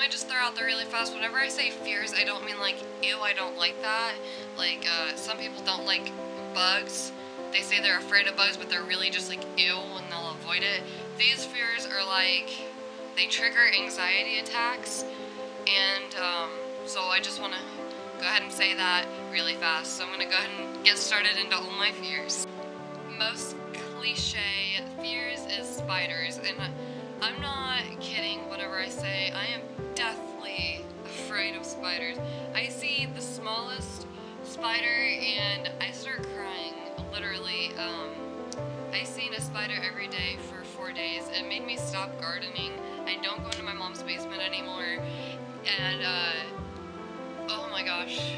let me just throw out there really fast, whenever I say fears, I don't mean like, ew, I don't like that. Like, some people don't like bugs. They say they're afraid of bugs, but they're really just like, ew, and they'll avoid it. These fears are like, they trigger anxiety attacks, and so I just want to go ahead and say that really fast. So I'm going to go ahead and get started into all my fears. Most cliche fears is spiders, and I'm not kidding whenever I say I am deathly afraid of spiders. I see the smallest spider and I start crying, literally. I seen a spider every day for 4 days. It made me stop gardening. I don't go into my mom's basement anymore, and oh my gosh,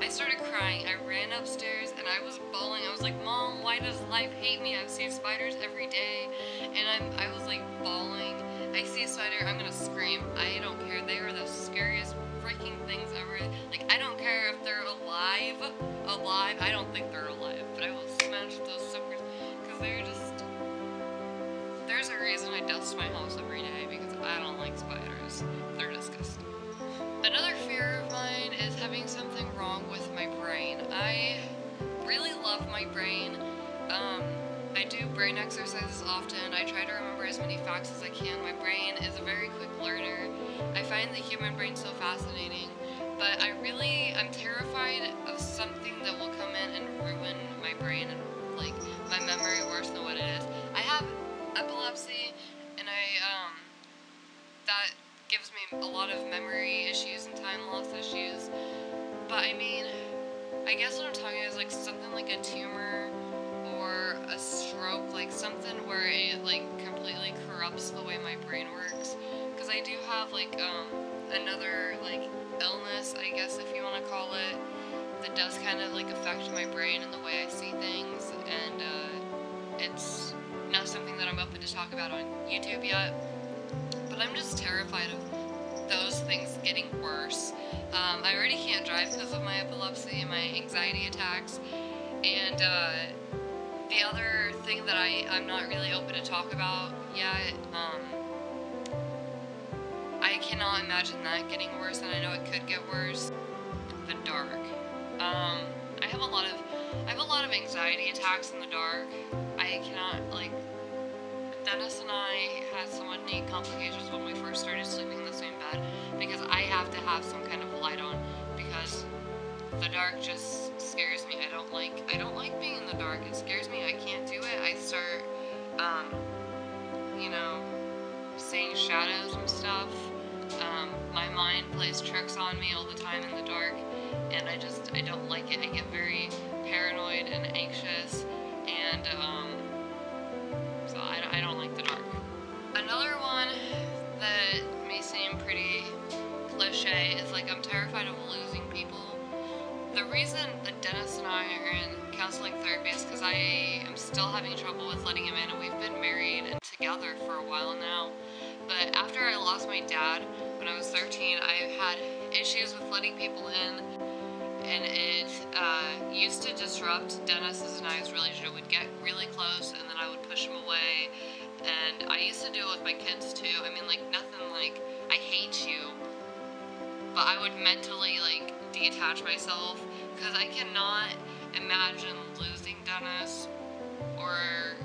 I started crying. I ran upstairs and I was bawling. I was like, Mom, why does life hate me? I've seen spiders every day, and I was like bawling. I see a spider, I'm gonna scream. I don't care. They are the scariest freaking things ever. Like, I don't care if they're alive. I don't think they're alive, but I will smash those suckers because they're just. There's a reason I dust my house every day, because I don't like spiders. They're disgusting. Another fear of mine is having something wrong with my brain. I really love my brain. I do brain exercises often. I try to remember as many facts as I can. My brain is a very quick learner. I find the human brain so fascinating, but I'm terrified of something that will come in and ruin my brain and like my memory worse than what it is. I have epilepsy, and that gives me a lot of memory issues and time loss issues. But I mean, I guess what I'm talking about is like something like a tumor or a stroke, like something where it like completely corrupts the way my brain works. Because I do have like another like illness, I guess if you want to call it, that does kind of like affect my brain and the way I see things, and it's not something that I'm open to talk about on YouTube yet. But I'm just terrified of those things getting worse. I already can't drive because of my epilepsy and my anxiety attacks. And the other thing that I'm not really open to talk about yet, I cannot imagine that getting worse, and I know it could get worse. The dark. I have a lot of anxiety attacks in the dark. I cannot, like, Dennis and I had somewhat neat complications when we first started sleeping in the same bed, because I have to have some kind of light on, because the dark just scares me. I don't like being in the dark. It scares me. I can't do it. I start, you know, seeing shadows and stuff. My mind plays tricks on me all the time in the dark, and I don't like it. I get very paranoid and anxious, and so I don't like the dark. Another one that may seem pretty cliche is like I'm terrified of losing people. The reason that Dennis and I are in counseling therapy is because I am still having trouble with letting him in, and we've been married and together for a while now. But after I lost my dad when I was 13, I had issues with letting people in, and it used to disrupt Dennis's and I's relationship. We'd get really close, and then I would push him away, and I used to do it with my kids too. I mean, like, nothing like, I hate you, but I would mentally, like, detach myself, because I cannot imagine losing Dennis, or,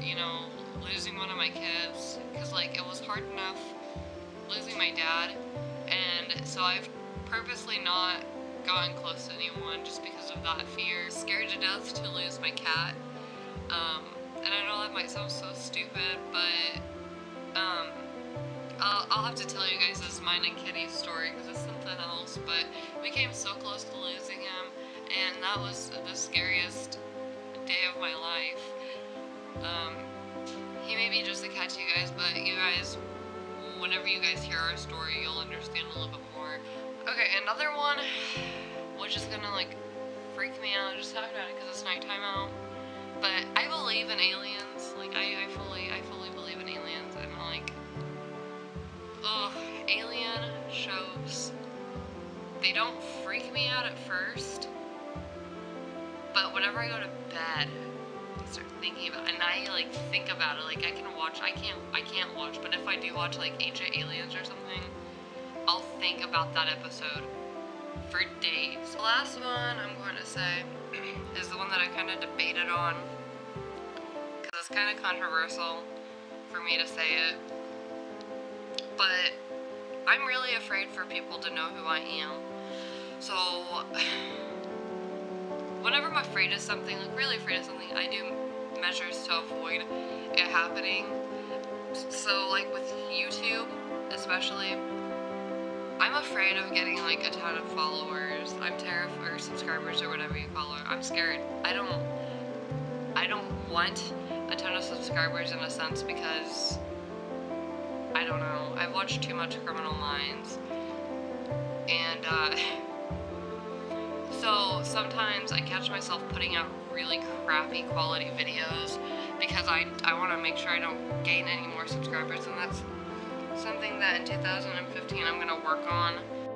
you know, losing one of my kids, because, like, it was hard enough losing my dad, and so I've purposely not gotten close to anyone just because of that fear. I'm scared to death to lose my cat, and I know that might sound so stupid, but I'll have to tell you guys this mine and Kitty's story, because it's something else, but we came so close to losing him, and that was the scariest day of my life. He may be just a cat to you guys, but you guys, whenever you guys hear our story, you'll understand a little bit more. Okay, another one, which is gonna like freak me out just talking about it because it's nighttime out, but I believe in aliens. Like, I fully believe in aliens. I'm like, ugh, alien shows. They don't freak me out at first, but whenever I go to bed, I start thinking about it, and I like think about it. Like, I can watch, I can't watch, but if I do watch like Ancient Aliens or something, I'll think about that episode for days. The last one I'm going to say is the one that I kind of debated on, because it's kind of controversial for me to say it, but I'm really afraid for people to know who I am. So whenever I'm afraid of something, like really afraid of something, I do measures to avoid it happening. So like with YouTube especially, I'm afraid of getting like a ton of followers. I'm terrified, or subscribers, or whatever you call it. I'm scared. I don't want a ton of subscribers in a sense, because I don't know. I've watched too much Criminal Minds, and so sometimes I catch myself putting out really crappy quality videos because I want to make sure I don't gain any more subscribers, and that's something that in 2015 I'm going to work on.